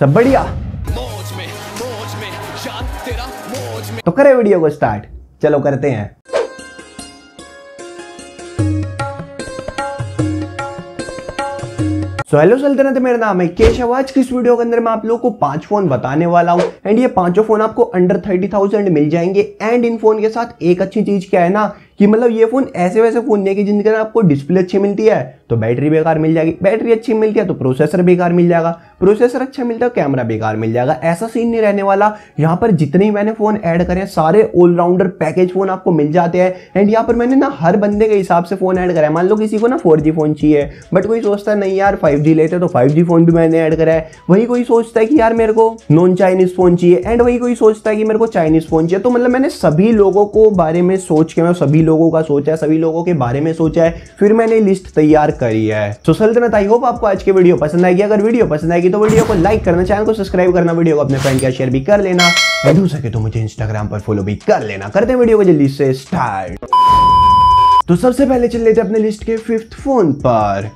सब बढ़िया में। तो करें वीडियो को स्टार्ट, चलो करते हैं। सो हेलो सल्तनत, मेरा नाम है केशव। आज की इस वीडियो के अंदर मैं आप लोगों को 5 फोन बताने वाला हूं एंड ये पांचों फोन आपको अंडर 30,000 मिल जाएंगे। एंड इन फोन के साथ एक अच्छी चीज क्या है ना कि मतलब ये फोन ऐसे वैसे फोन नहीं है कि जिनके अंदर आपको डिस्प्ले अच्छी मिलती है तो बैटरी बेकार मिल जाएगी, बैटरी अच्छी मिलती है तो प्रोसेसर बेकार मिल जाएगा, प्रोसेसर अच्छा मिलता है कैमरा बेकार मिल जाएगा। ऐसा सीन नहीं रहने वाला। यहाँ पर जितने ही मैंने फोन ऐड करे सारे ऑलराउंडर पैकेज फोन आपको मिल जाते हैं। एंड यहाँ पर मैंने ना हर बंदे के हिसाब से फोन ऐड कराया। मान लो किसी को ना 4G फोन चाहिए बट कोई सोचता है नहीं यार 5G लेते तो 5G फोन भी मैंने ऐड कराया। वही कोई सोचता है कि यार मेरे को नॉन चाइनीज फोन चाहिए एंड वही कोई सोचता है कि मेरे को चाइनीज फोन चाहिए। तो मतलब मैंने सभी लोगों को बारे में सोच के, मैं सभी लोगों का सोचा है, सभी लोगों के बारे में सोचा है, फिर मैंने लिस्ट तैयार करी है। तो सल्तनत, आई होप आपको आज की वीडियो पसंद आएगी। अगर वीडियो पसंद आएगी तो वीडियो को लाइक करना, चैनल को सब्सक्राइब करना, वीडियो को अपने फ्रेंड का शेयर भी कर लेना एंड हो सके तो मुझे इंस्टाग्राम पर फॉलो भी कर लेना। करते हैं वीडियो को जल्दी से स्टार्ट। तो सबसे पहले चल लेते हैं अपने लिस्ट के 5th फोन पर।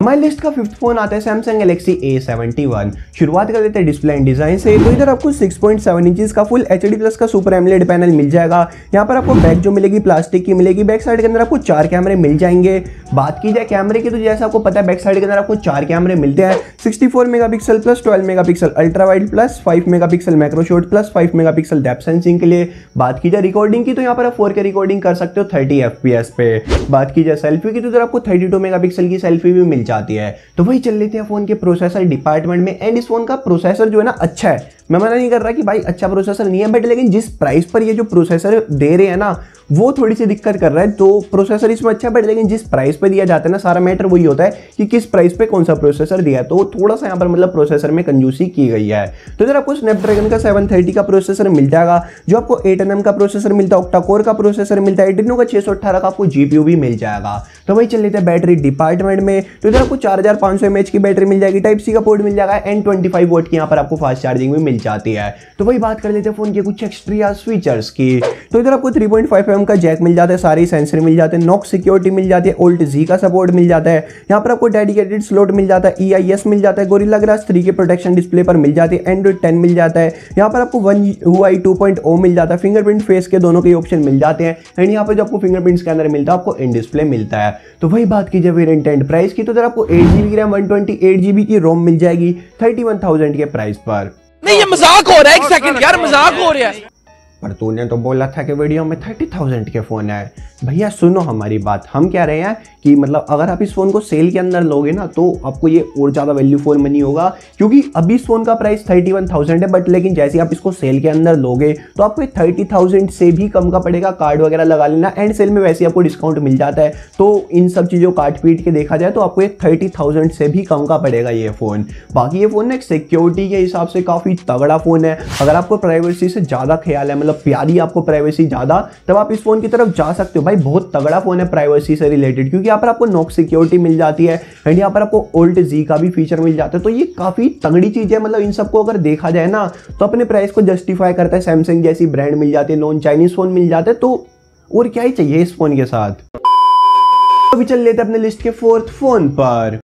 हमारी लिस्ट का 5th फोन आता है सैमसंग गलेक्सी A71। शुरुआत कर लेते हैं डिस्प्ले एंड डिजाइन से। तो इधर आपको 6.7 इंच का फुल HD प्लस का सुपर एमोलेड पैनल मिल जाएगा। यहाँ पर आपको बैक जो मिलेगी प्लास्टिक की मिलेगी। बैक साइड के अंदर आपको 4 कैमरे मिल जाएंगे। बात की जाए कैमरे की तो जैसे आपको पता है बैक साइड के अंदर आपको 4 कैमरे मिलते हैं। 64 megapixel plus 12 megapixel ultra wide plus 5 megapixel macro shot plus 5 megapixel depth sensing के लिए। बात की जाए रिकॉर्डिंग की तो यहाँ पर आप 4K रिकॉर्डिंग कर सकते हो 30 FPS पे। बात की जाए सेल्फी की तो इधर आपको 32 मेगापिक्सल की सेल्फी भी मिल जाती है। तो वही चल लेते हैं फोन के प्रोसेसर डिपार्टमेंट में। एंड इस फोन का प्रोसेसर जो है ना अच्छा है, मैं मना नहीं कर रहा कि भाई अच्छा प्रोसेसर नहीं है बट लेकिन जिस प्राइस पर ये जो प्रोसेसर दे रहे हैं ना वो थोड़ी सी दिक्कत कर रहा है। तो प्रोसेसर इसमें अच्छा है बट लेकिन जिस प्राइस पर दिया जाता है ना, सारा मैटर वही होता है कि किस प्राइस पे कौन सा प्रोसेसर दिया है। तो थोड़ा सा यहाँ पर मतलब प्रोसेसर में कंजूसी की गई है। तो इधर आपको स्नैपड्रैगन का 730 का प्रोसेसर मिल जाएगा, जो आपको 8nm का प्रोसेसर मिलता है, ऑक्टा कोर का प्रोसेसर मिलता है, एड्रीनो का 618 का आपको GPU भी मिल जाएगा। तो वही चल लेते हैं बैटरी डिपार्टमेंट में। तो इधर आपको 4500 mAh की बैटरी मिल जाएगी, टाइप सी का पोर्ट मिल जाएगा एंड 25 वोल्ट की यहाँ पर आपको फास्ट चार्जिंग भी जाती है। तो वही बात कर लेते हैं फोन के कुछ एक्स्ट्रा फीचर्स की। तो इधर आपको 3.5 mm का जैक मिल जाता है, सारे सेंसर मिल जाते हैं, नॉक सिक्योरिटी मिल जाती है, ओल्ट जी का सपोर्ट मिल जाता है, यहाँ पर आपको डेडिकेटेड स्लॉट मिल जाता है, EIS मिल जाता है, गोरिल्ला ग्लास 3 के प्रोटेक्शन डिस्प्ले पर मिल जाती है, एंड्रॉइड 10 मिल जाता है, यहाँ पर आपको वन UI 2.0 मिल जाता है, फिंगरप्रिंट फेस के दोनों के ऑप्शन मिल जाते हैं एंड यहाँ पर जो आपको फिंगरप्रिंट स्कैनर मिलता है आपको इन डिस्प्ले मिलता है। तो वही बात की जाए वेरिएंट एंड प्राइस की तो इधर आपको 8GB की RAM 128GB की रोम मिल जाएगी 31,000 के प्राइस पर। नहीं ये मजाक हो रहा है, एक सेकंड यार मजाक हो रहा है। पर तूने तो बोला था कि वीडियो में 30,000 के फ़ोन है। भैया सुनो हमारी बात, हम कह रहे हैं कि मतलब अगर आप इस फ़ोन को सेल के अंदर लोगे ना तो आपको ये और ज़्यादा वैल्यू फॉर मनी होगा, क्योंकि अभी इस फ़ोन का प्राइस 31,000 है बट लेकिन जैसे आप इसको सेल के अंदर लोगे तो आपको 30,000 से भी कम का पड़ेगा। कार्ड वगैरह लगा लेना एंड सेल में वैसे आपको डिस्काउंट मिल जाता है। तो इन सब चीज़ों काट पीट के देखा जाए तो आपको 30,000 से भी कम का पड़ेगा ये फ़ोन। बाकी ये फ़ोन एक सिक्योरिटी के हिसाब से काफ़ी तगड़ा फ़ोन है। अगर आपको प्राइवेसी से ज़्यादा ख्याल है, प्यारी आपको प्राइवेसी ज्यादा, तब आप इस फोन की तरफ जा सकते हो। भाई बहुत तगड़ा फोन है प्राइवेसी से रिलेटेड, क्योंकि यहाँ पर आपको नॉक सिक्योरिटी मिल जाती है एंड यहाँ पर आपको ओल्ट जी का भी फीचर मिल जाता है। तो ये काफी तगड़ी चीज है। मतलब इन सबको अगर देखा जाए ना तो अपने प्राइस को जस्टिफाई करता है। सैमसंग जैसी ब्रांड मिल जाती है, नॉन चाइनीज फोन मिल जाते हैं, तो और क्या ही चाहिए इस फोन के साथ। अभी चल लेते अपने लिस्ट के 4th फोन पर।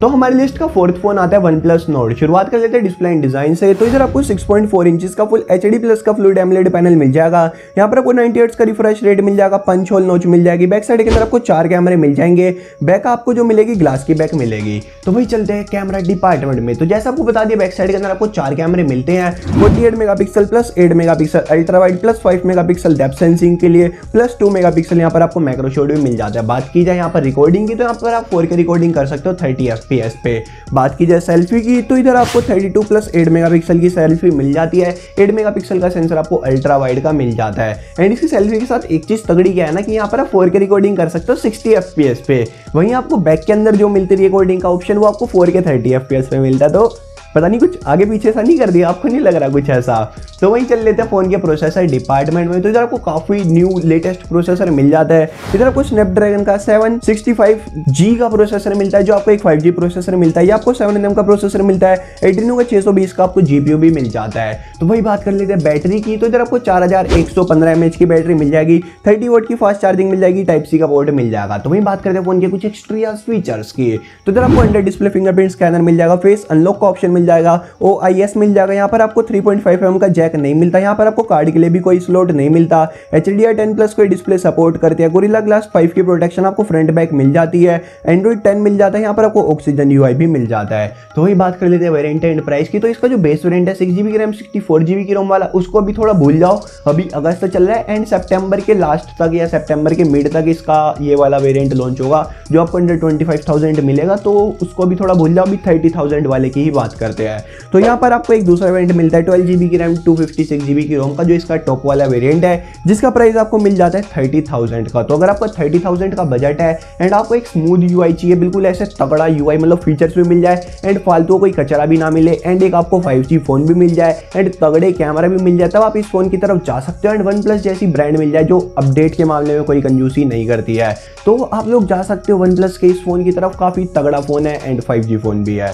तो हमारी लिस्ट का 4th फोन आता है वन प्लस नॉर्ड। शुरुआत कर लेते हैं डिस्प्ले एंड डिजाइन से। तो इधर आपको 6.4 इंच का फुल HD प्लस का फ्लूइड एमोलेड पैनल मिल जाएगा। यहाँ पर आपको 90 हर्ट्ज का रिफ्रेश रेट मिल जाएगा, पंच होल नॉच मिल जाएगी। बैक साइड के अंदर आपको 4 कैमरे मिल जाएंगे। बैक आपको जो मिलेगी ग्लास की बैक मिलेगी। तो वही चलते हैं कैमरा डिपार्टमेंट में। तो जैसे आपको बता दिया बैक साइड के अंदर आपको 4 कैमरे मिलते हैं, 48 megapixel plus 8 megapixel ultra wide plus 5 megapixel depth sensing के लिए प्लस 2 मेगापिक्सल यहाँ पर आपको मैक्रोशॉट भी मिल जाता है। बात की जाए यहाँ पर रिकॉर्डिंग की तो यहाँ पर आप 4K रिकॉर्डिंग कर सकते हो 30 FPS पे। बात की जाए सेल्फी की तो इधर आपको 32 प्लस 8 मेगापिक्सल की सेल्फी मिल जाती है। 8 मेगापिक्सल का सेंसर आपको अल्ट्रा वाइड का मिल जाता है एंड इसकी सेल्फी के साथ एक चीज तगड़ी क्या है ना कि यहाँ पर आप 4K रिकॉर्डिंग कर सकते हो 60 FPS पे। वहीं आपको बैक के अंदर जो मिलती है रिकॉर्डिंग का ऑप्शन वो आपको 4K 30 FPS पे मिलता है। तो पता नहीं कुछ आगे पीछे सा नहीं कर दिया, आपको नहीं लग रहा कुछ ऐसा। तो वहीं चल लेते हैं फ़ोन के प्रोसेसर डिपार्टमेंट में। तो इधर आपको काफ़ी न्यू लेटेस्ट प्रोसेसर मिल जाता है। इधर आपको स्नैपड्रैगन का 765G का प्रोसेसर मिलता है, जो आपको एक 5G प्रोसेसर मिलता है। या आपको 7nm का प्रोसेसर मिलता है। एड्रीनो का 620 का आपको GPU भी मिल जाता है। तो वही बात कर लेते हैं बैटरी की। तो इधर आपको 4115 mAh की बैटरी मिल जाएगी, 30W की फास्ट चार्जिंग मिल जाएगी, टाइप-C का पोर्ट मिल जाएगा। तो वही बात करते हैं फोन के कुछ एक्स्ट्रा फीचर्स की। तो इधर आपको अंडर डिस्प्ले फिंगरप्रिंट स्कैनर मिल जाएगा, फेस अनलॉक का ऑप्शन मिल जाएगा, OIS मिल जाएगा। यहाँ पर आपको 3.5mm का जैक नहीं मिलता, यहाँ पर आपको कार्ड के लिए भी कोई स्लॉट नहीं मिलता। HDR 10+ कोई डिस्प्ले सपोर्ट करती है। गोरिल्ला ग्लास 5 की प्रोटेक्शन आपको फ्रंट बैक मिल जाती है। एंड्रॉइड 10 मिल जाता है, यहाँ पर आपको ऑक्सीजन UI भी मिल जाता है। तो वही बात कर लेते हैं वेरिएंट एंड प्राइस की। तो इसका जो बेस वेरिएंट है 6GB की रैम 64GB की रोम वाला, उसको अभी थोड़ा भूल जाओ। अभी अगस्त चल रहा है एंड सितंबर के लास्ट तक या सितंबर के मिड तक इसका ये वाला वेरिएंट लॉन्च होगा, जो आपको अंडर 25,000 मिलेगा। तो उसको भी थोड़ा भूल जाओ, अभी 30,000 वाले की ही बात करते हैं। तो यहाँ पर आपको एक दूसरा वेरिएंट मिलता है 12GB की रैम 256GB की रोम का, जो इसका टॉप वाला वेरिएंट है, जिसका प्राइस आपको मिल जाता है 30,000 का। तो अगर आपका 30,000 का बजट है एंड आपको एक स्मूथ UI चाहिए, बिल्कुल ऐसे तगड़ा UI, मतलब फीचर्स भी मिल जाए एंड फालतू कोई कचरा भी ना मिले एंड एक आपको 5G फोन भी मिल जाए एंड तगड़े कैमरा भी मिल जाए, तब आप इस फोन की तरफ जा सकते हो। एंड OnePlus जैसी ब्रांड मिल जाए जो अपडेट के मामले में कोई कंजूसी नहीं करती है, तो आप लोग जा सकते हो OnePlus के इस फोन की तरफ। काफी तगड़ा फोन है एंड 5G फोन भी है।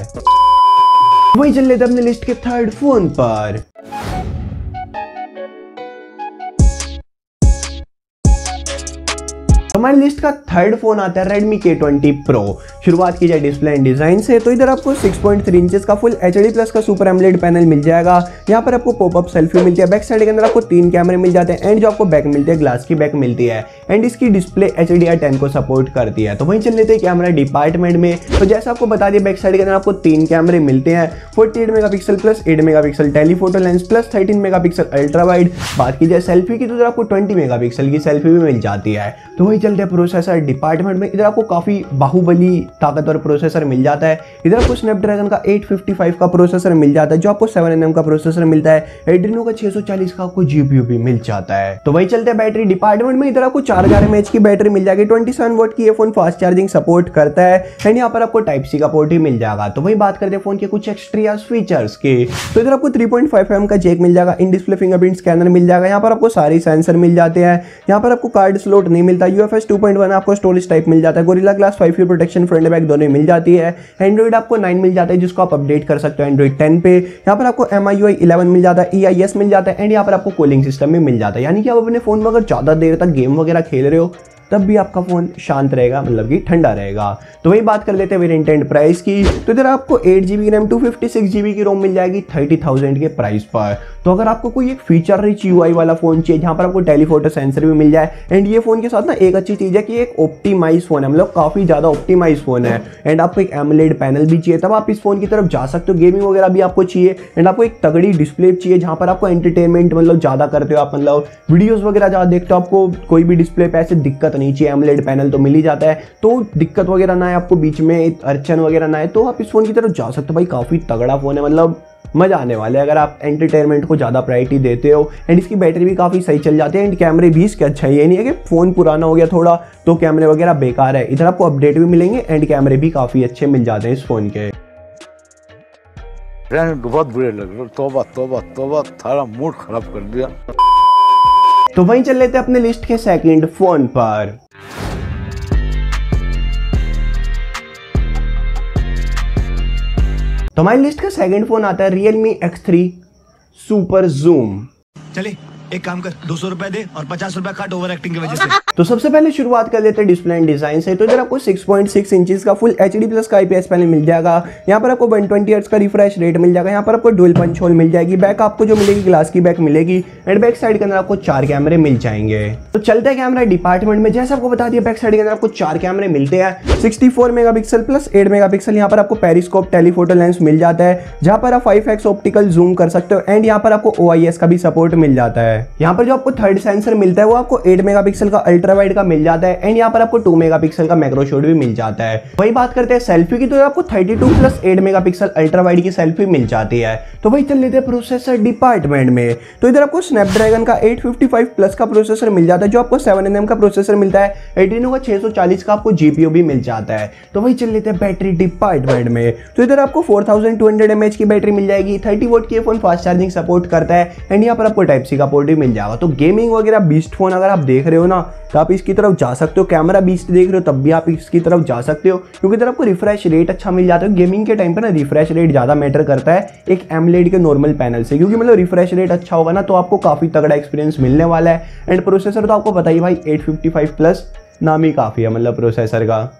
वही चल लेते अपने लिस्ट के थर्ड फोन पर। हमारी लिस्ट का थर्ड फोन आता है Redmi K20 Pro। शुरुआत की जाए डिस्प्ले एंड डिजाइन से। तो इधर आपको 6.3 इंचेस का फुल HD+ का सुपर एमोलेड पैनल मिल जाएगा। यहाँ पर आपको पॉपअप सेल्फी मिलती है। बैक साइड के अंदर आपको 3 कैमरे मिल जाते हैं एंड जो आपको बैक मिलती है ग्लास की बैक मिलती है एंड इसकी डिस्प्ले HDR 10 को सपोर्ट करती है। तो वहीं चल लेते हैं कैमरा डिपार्टमेंट में। तो जैसा आपको बता दिया, बैक साइड के अंदर आपको 3 कैमरे मिलते हैं, 48 MP plus 8 MP telephoto lens plus 13 MP ultra wide. बात की जाए सेल्फी की, तो इधर आपको 20 MP की सेल्फी भी मिल जाती है। तो वही चलते प्रोसेसर डिपार्टमेंट में। इधर आपको काफ़ी बाहुबली ताकतवर प्रोसेसर मिल जाता है। इधर आपको स्नैपड्रैगन का 855 का प्रोसेसर मिल जाता है, जो आपको 7nm का प्रोसेसर मिलता है। एड्रीनो का 640 का आपको GPU भी मिल जाता है। तो वही चलते बैटरी डिपार्टमेंट में। इधर आपको 4000 mAh की बैटरी मिल जाएगी, 27W की ये फोन फास्ट चार्जिंग सपोर्ट करता है एंड यहाँ पर आपको टाइप-C का पोर्ट ही मिल जाएगा। तो वही बात करते हैं फोन के कुछ एक्स्ट्रा फीचर्स के। तो इधर आपको 3.5mm का जैक मिल जाएगा, इन डिस्प्ले फिंगरप्रिंट स्कैनर मिल जाएगा, यहाँ पर आपको सारे सेंसर मिल जाते हैं, यहाँ पर आपको कार्ड स्लॉट नहीं मिलता, UFS 2.1 आपको स्टोरेज टाइप मिल जाता है, गोरिल्ला ग्लास 5 की प्रोटेक्शन फ्रंट बैक दोनों मिल जाती है। एंड्रॉइड आपको 9 मिल जाता है, जिसको आप अपडेट कर सकते हो एंड्रॉइड 10 पे। यहाँ पर आपको MIUI 11 मिल जाता है, EIS मिल जाता है एंड यहाँ पर आपको कूलिंग सिस्टम भी मिल जाता है। यानी कि आप अपने फोन में अगर ज़्यादा देर तक गेम वगैरह खेल रहे हो, तब भी आपका फ़ोन शांत रहेगा, मतलब कि ठंडा रहेगा। तो वही बात कर लेते हैं वेरिएंट एंड प्राइस की। तो इधर आपको 8GB की रैम 256GB की रोम मिल जाएगी 30,000 के प्राइस पर। तो अगर आपको कोई एक फीचर रिच UI वाला फ़ोन चाहिए, जहाँ पर आपको टेलीफोटो सेंसर भी मिल जाए एंड ये फ़ोन के साथ ना एक अच्छी चीज़ है कि एक ऑप्टिमाइज फ़ोन है, मतलब काफ़ी ज़्यादा ऑप्टिमाइज फ़ोन है एंड आपको एक AMOLED पैनल भी चाहिए, तब आप इस फ़ोन की तरफ जा सकते हो। गेमिंग वगैरह भी आपको चाहिए एंड आपको एक तगड़ी डिस्प्ले चाहिए, जहाँ पर आपको एंटरटेनमेंट मतलब ज़्यादा करते हो आप, मतलब वीडियोज़ वगैरह ज़्यादा देखते हो, आपको कोई भी डिस्प्ले पर ऐसे दिक्कत नीचे AMOLED पैनल तो मिल ही जाता है, तो दिक्कत वगैरह ना है, आपको बीच में अड़चन वगैरह ना है, तो आप इस फोन की तरफ जा सकते हो। भाई काफ़ी तगड़ा फोन है, मतलब मज़ा आने वाला है अगर आप एंटरटेनमेंट को ज़्यादा प्रायोरिटी देते हो। एंड इसकी बैटरी भी काफ़ी सही चल जाती है एंड कैमरे भी इसके अच्छा है, ये नहीं है कि फ़ोन पुराना हो गया थोड़ा तो कैमरे वगैरह बेकार है। इधर आपको अपडेट भी मिलेंगे एंड कैमरे भी काफ़ी अच्छे मिल जाते हैं इस फ़ोन के। बहुत बुरे लग रहे, तौबा तौबा तौबा, थारा मूड खराब कर दिया। तो वहीं चल लेते हैं अपने लिस्ट के सेकंड फोन पर। तो हमारी लिस्ट का सेकंड फोन आता है रियलमी X3 सुपर जूम। चले एक काम कर, 200 रुपए दे और 50 रुपए काट ओवर एक्टिंग की वजह से। तो सबसे पहले शुरुआत कर लेते हैं डिस्प्ले एंड डिजाइन से। तो इधर आपको 6.6 इंचेस का फुल HD+ का IPS पैनल मिल जाएगा, यहाँ पर आपको 120Hz का रिफ्रेश रेट मिल जाएगा, यहाँ पर आपको डुअल पंच होल मिल जाएगी, बैक आपको जो मिलेगी ग्लास की बैक मिलेगी एंड बैक साइड के अंदर आपको 4 कैमरे मिल जाएंगे। तो चलते कैमरा डिपार्टमेंट में। जैसे आपको बता दिया, बैक साइड के अंदर आपको 4 कैमरे मिलते हैं, 64 MP प्लस 8 MP, यहाँ पर आपको पेरिस्कोप टेलीफोटो लेंस मिल जाता है, जहाँ पर आप 5x ऑप्टिकल जूम कर सकते हो एंड यहाँ पर आपको OIS का भी सपोर्ट मिल जाता है। यहाँ पर जो आपको थर्ड सेंसर मिलता है वो आपको 8 MP का अल्ट्रा अल्ट्रावाइड का मिल जाता है एंड यहाँ पर आपको 2 मेगापिक्सल का मैक्रो शॉट भी मिल जाता है। वही बात करते हैं सेल्फी की, तो आपको 32+8 मेगापिक्सल अल्ट्रावाइड की सेल्फी मिल जाती है। तो भाई चल लेते हैं प्रोसेसर डिपार्टमेंट में। तो इधर आपको स्नैपड्रैगन का 855+ का प्रोसेसर मिल जाता है, जो आपको 7nm का प्रोसेसर मिलता है। एड्रीनो का 640 का आपको जीपीयू भी मिल जाता है। तो वही चल लेते हैं बैटरी डिपार्टमेंट में। तो इधर आपको 4200 mAh की बैटरी मिल जाएगी, 30W की फोन फास्ट चार्जिंग सपोर्ट करता है एंड यहाँ पर आपको टाइप सी का पोर्ट भी मिल जाएगा। तो गेमिंग वगैरह बीस्ट फोन अगर आप देख रहे हो ना तो आप इसकी तरफ जा सकते हो। कैमरा बीस्ट देख रहे हो तब भी आप इसकी तरफ जा सकते हो, क्योंकि इधर आपको रिफ्रेश रेट अच्छा मिल जाता है। गेमिंग के टाइम पर ना रिफ्रेश रेट ज़्यादा मैटर करता है एक एमोलेड के नॉर्मल पैनल से, क्योंकि मतलब रिफ्रेश रेट अच्छा होगा ना तो आपको काफ़ी तगड़ा एक्सपीरियंस मिलने वाला है। एंड प्रोसेसर तो आपको पता ही भाई 855+ नाम ही काफ़ी है मतलब प्रोसेसर का,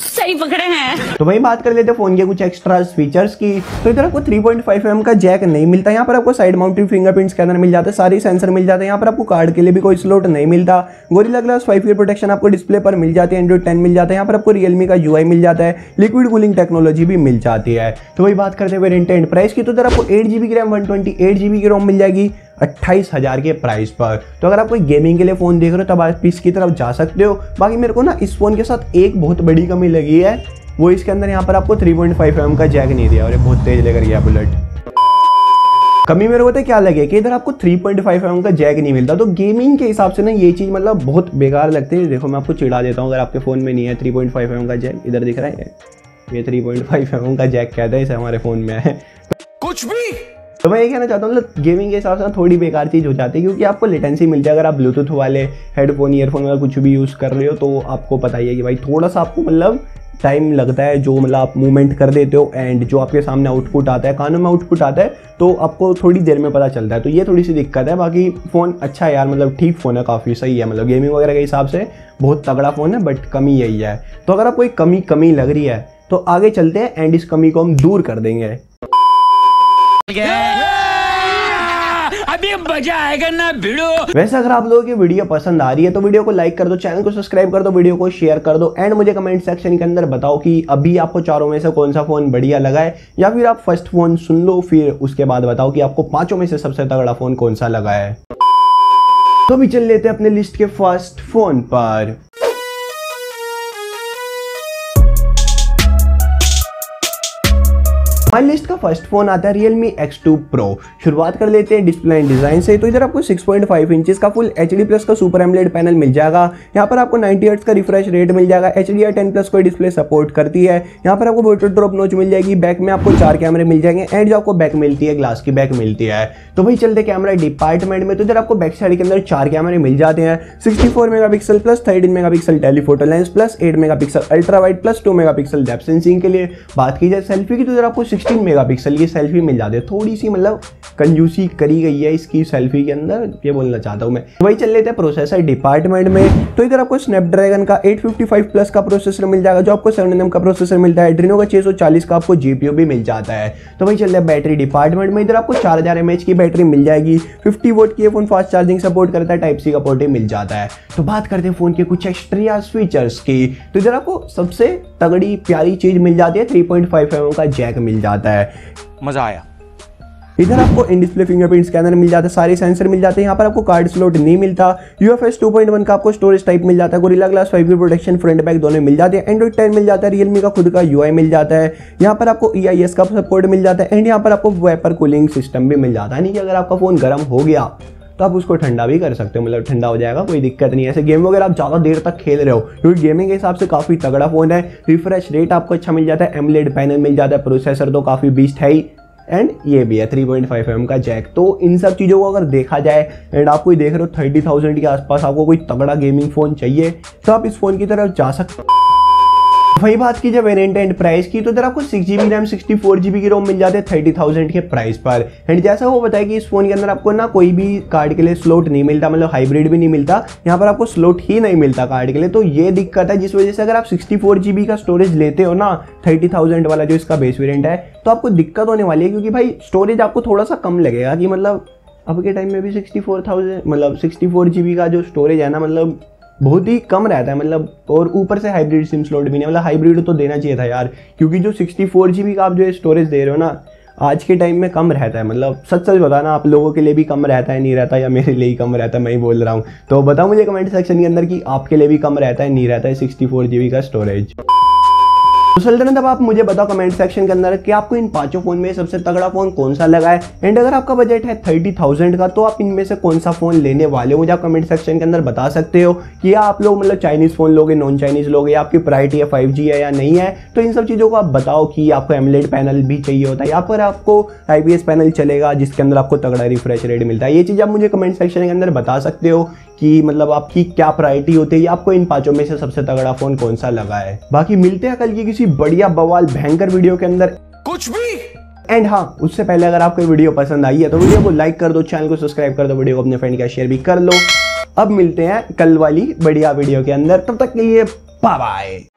सही पकड़े हैं। तो वही बात कर लेते हैं फोन के कुछ एक्स्ट्रा फीचर्स की। तो इधर आपको 3.5mm का जैक नहीं मिलता, यहाँ पर आपको साइड माउंटेड फिंगरप्रिंट स्कैनर मिल जाता है, सारे सेंसर मिल जाते हैं। यहाँ पर आपको कार्ड के लिए भी कोई स्लॉट नहीं मिलता। गोरिल्ला ग्लास 5 ईयर प्रोटेक्शन आपको डिस्प्ले पर मिल जाती है, Android 10 मिल जाता है। यहाँ पर आपको रियलमी का UI मिल जाता है, लिक्विड कूलिंग टेक्नोलॉजी भी मिल जाती है। तो वही बात करते हैं वेरिएंट एंड प्राइस की। तो इधर आपको 8GB की रैम 128GB की रोम मिल जाएगी 28,000 के प्राइस पर। तो अगर आप कोई गेमिंग के लिए फ़ोन देख रहे हो तब आप इसकी तरफ जा सकते हो। बाकी मेरे को ना इस फ़ोन के साथ एक बहुत बड़ी कमी लगी है, वो इसके अंदर यहाँ पर आपको 3.5mm का जैक नहीं दिया और ये बहुत तेज़ लेकर गया बुलेट। कमी मेरे को तो क्या लगे कि इधर आपको 3.5mm का जैक नहीं मिलता, तो गेमिंग के हिसाब से ना ये चीज़ मतलब बहुत बेकार लगती है। देखो मैं आपको चिढ़ा देता हूँ, अगर आपके फ़ोन में नहीं है 3.5mm का जैक, इधर दिख रहा है ये 3.5mm का जैक कहता है इसे हमारे फ़ोन में है कुछ भी। तो मैं ये कहना चाहता हूँ मतलब गेमिंग के हिसाब से थोड़ी बेकार चीज़ हो जाती है, क्योंकि आपको लेटेंसी मिलती है। अगर आप ब्लूटूथ वाले हेडफोन ईयरफोन वगैरह कुछ भी यूज़ कर रहे हो तो आपको पता ही है कि भाई थोड़ा सा आपको मतलब टाइम लगता है, जो मतलब आप मूवमेंट कर देते हो एंड जो आपके सामने आउटपुट आता है, कानों में आउटपुट आता है तो आपको थोड़ी देर में पता चलता है। तो ये थोड़ी सी दिक्कत है। बाकी फ़ोन अच्छा है यार, मतलब ठीक फ़ोन है, काफ़ी सही है, मतलब गेमिंग वगैरह के हिसाब से बहुत तगड़ा फ़ोन है। बट कमी यही है। तो अगर आपको एक कमी लग रही है तो आगे चलते हैं एंड इस कमी को हम दूर कर देंगे। अभी मजा आएगा ना वीडियो। वैसे अगर आप लोगों की वीडियो पसंद आ रही है तो वीडियो को लाइक कर दो, चैनल को सब्सक्राइब कर दो, वीडियो को शेयर कर दो एंड मुझे कमेंट सेक्शन के अंदर बताओ कि अभी आपको चारों में से कौन सा फोन बढ़िया लगा है, या फिर आप फर्स्ट फोन सुन लो फिर उसके बाद बताओ कि आपको पांचों में से सबसे तगड़ा फोन कौन सा लगा है। तो भी चल लेते हैं अपने लिस्ट के फर्स्ट फोन पर। हमारी लिस्ट का फर्स्ट फोन आता है रियलमी X2 Pro। शुरुआत कर लेते हैं डिस्प्ले एंड डिज़ाइन से। तो इधर आपको 6.5 इंचेस का फुल HD+ का सुपर एमोलेड पैनल मिल जाएगा। यहाँ पर आपको 90Hz का रिफ्रेश रेट मिल जाएगा। HDR10+ को डिस्प्ले सपोर्ट करती है। यहाँ पर आपको वाटर ड्रॉप नॉच मिल जाएगी। बैक में आपको 4 कैमरे मिल जाएंगे एंड जो आपको बैक मिलती है ग्लास की बैक मिलती है। तो वही चलते कैमरा डिपार्टमेंट में। तो इधर आपको बैक साइड के अंदर 4 कैमरे मिल जाते हैं, 64 megapixel plus 13 megapixel telephoto lens plus 8 megapixel ultra wide plus 2 megapixel depth sensing के लिए। बात की जाए सेल्फी की तो इधर आपको 16 मेगापिक्सल की सेल्फी मिल जाती है। थोड़ी सी मतलब कंजूसी करी गई है इसकी सेल्फी के अंदर, ये बोलना चाहता हूँ मैं। वही चल लेते हैं प्रोसेसर डिपार्टमेंट में। तो इधर आपको स्नैपड्रैगन का 855+ का प्रोसेसर मिल जाएगा, जो आपको 7nm का प्रोसेसर मिलता है। एड्रीनो का 640 का आपको जीपीयू भी मिल जाता है। तो वही चलते हैं बैटरी डिपार्टमेंट में। इधर आपको 4000 mAh की बैटरी मिल जाएगी, 50W की फोन फास्ट चार्जिंग सपोर्ट करता है, टाइप सी का पोर्ट मिल जाता है। तो बात करते हैं फोन के कुछ एक्स्ट्रा फीचर्स की। तो इधर आपको सबसे तगड़ी प्यारी चीज़ मिल जाती है, 3.5mm का जैक मिल जाता है। मजा आया। इधर आपको इन डिस्प्ले फिंगरप्रिंट स्कैनर मिल जाता है, सारे सेंसर मिल जाते हैं। यहाँ पर आपको कार्ड स्लॉट नहीं मिलता। UFS 2.1 का आपको स्टोरेज टाइप मिल जाता है। Gorilla glass 5G protection front back दोनों मिल जाते हैं। Android 10 मिल जाता है। रियलमी का खुद का UI मिल जाता है। यहाँ पर आपको EIS का सपोर्ट मिल जाता है एंड यहाँ पर आपको वेपर कूलिंग सिस्टम भी मिल जाता है, यानी कि अगर आपका फ़ोन गर्म हो गया तो आप उसको ठंडा भी कर सकते हो, मतलब ठंडा हो जाएगा, कोई दिक्कत नहीं है। ऐसे गेम वगैरह आप ज़्यादा देर तक खेल रहे हो, क्योंकि गेमिंग के हिसाब से काफ़ी तगड़ा फ़ोन है। रिफ्रेश रेट आपको अच्छा मिल जाता है, AMOLED पैनल मिल जाता है, प्रोसेसर तो काफ़ी बीस्ट है ही एंड ये भी है 3.5mm का जैक। तो इन सब चीज़ों को अगर देखा जाए एंड आप कोई देख रहे हो 30,000 के आसपास आपको कोई तगड़ा गेमिंग फ़ोन चाहिए तो आप इस फ़ोन की तरफ जा सकते हो। वही बात की जब वेरिएंट एंड प्राइस की, तो इधर आपको 6GB रैम 64GB की रोम मिल जाते हैं 30,000 के प्राइस पर। एंड जैसा वो बताया कि इस फोन के अंदर आपको ना कोई भी कार्ड के लिए स्लॉट नहीं मिलता, मतलब हाइब्रिड भी नहीं मिलता। यहाँ पर आपको स्लॉट ही नहीं मिलता कार्ड के लिए, तो ये दिक्कत है, जिस वजह से अगर आप 64GB का स्टोरेज लेते हो ना 30,000 वाला जो इसका बेस वेरिएंट है तो आपको दिक्कत होने वाली है, क्योंकि भाई स्टोरेज आपको थोड़ा सा कम लगेगा कि मतलब अब के टाइम में भी 64GB का जो स्टोरेज है ना मतलब बहुत ही कम रहता है, मतलब और ऊपर से हाइब्रिड सिम स्लॉट भी नहीं, मतलब हाइब्रिड तो देना चाहिए था यार, क्योंकि जो 64GB का आप जो स्टोरेज दे रहे हो ना आज के टाइम में कम रहता है, मतलब सच बताना आप लोगों के लिए भी कम रहता है नहीं रहता, या मेरे लिए ही कम रहता है, मैं ही बोल रहा हूँ। तो बताओ मुझे कमेंट सेक्शन के अंदर कि आपके लिए भी कम रहता है नहीं रहता है 64 GB का स्टोरेज। तो सल्तनत अब आप मुझे बताओ कमेंट सेक्शन के अंदर कि आपको इन पांचों फ़ोन में सबसे तगड़ा फ़ोन कौन सा लगा है, एंड अगर आपका बजट है 30,000 का तो आप इनमें से कौन सा फ़ोन लेने वाले हो, मुझे आप कमेंट सेक्शन के अंदर बता सकते हो। कि आप लोग मतलब चाइनीज़ फ़ोन लोगे, नॉन चाइनीज़ लोगे, आपकी प्रायोरिटी है 5G है या नहीं है, तो इन सब चीज़ों को आप बताओ कि आपको एमोलेड पैनल भी चाहिए होता है या फिर आपको IPS पैनल चलेगा जिसके अंदर आपको तगड़ा रिफ्रेश रेट मिलता है। ये चीज़ आप मुझे कमेंट सेक्शन के अंदर बता सकते हो कि मतलब आपकी क्या प्रायोरिटी होती है, आपको इन पाँचों में से सबसे तगड़ा फ़ोन कौन सा लगा है। बाकी मिलते हैं कल की किसी बढ़िया बवाल भयंकर वीडियो के अंदर कुछ भी। एंड हाँ, उससे पहले अगर आपको वीडियो पसंद आई है तो वीडियो को लाइक कर दो, चैनल को सब्सक्राइब कर दो, वीडियो को अपने फ्रेंड के साथ शेयर भी कर लो। अब मिलते हैं कल वाली बढ़िया वीडियो के अंदर, तब तक के लिए बाय बाय।